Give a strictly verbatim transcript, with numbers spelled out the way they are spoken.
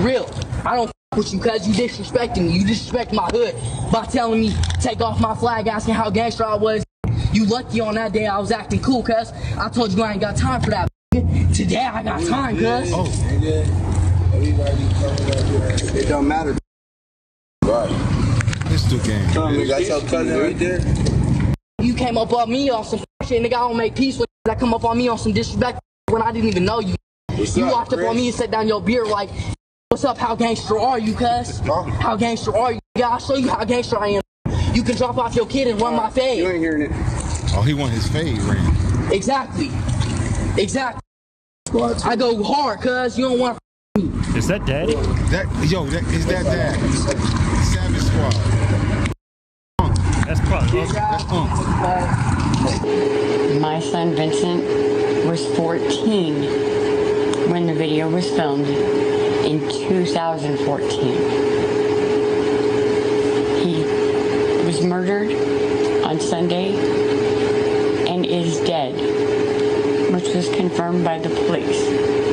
real. I don't f with you because you disrespecting me. You disrespect my hood by telling me take off my flag, asking how gangster I was. You lucky on that day I was acting cool, cuz. I told you I ain't got time for that. Today I got time, cuz. Oh. It don't matter. Right. It's the game. Come on, got your cousin right there. You came up on me on some shit, nigga. I don't make peace with that. Come up on me on some disrespect when I didn't even know you. What's you up, walked Chris? Up on me and set down your beer like, what's up, how gangster are you, cuz? How gangster are you? Yeah, I'll show you how gangster I am. You can drop off your kid and run my fade. You ain't hearing it. Oh, he won his fade, ran. Exactly. Exactly. What? I go hard, cuz. You don't want to me. Is that daddy? That, yo, that, is that dad? Savage Squad. That's probably that's, that's um. My son, Vincent, was fourteen. When the video was filmed in two thousand fourteen. He was murdered on Sunday and is dead, which was confirmed by the police.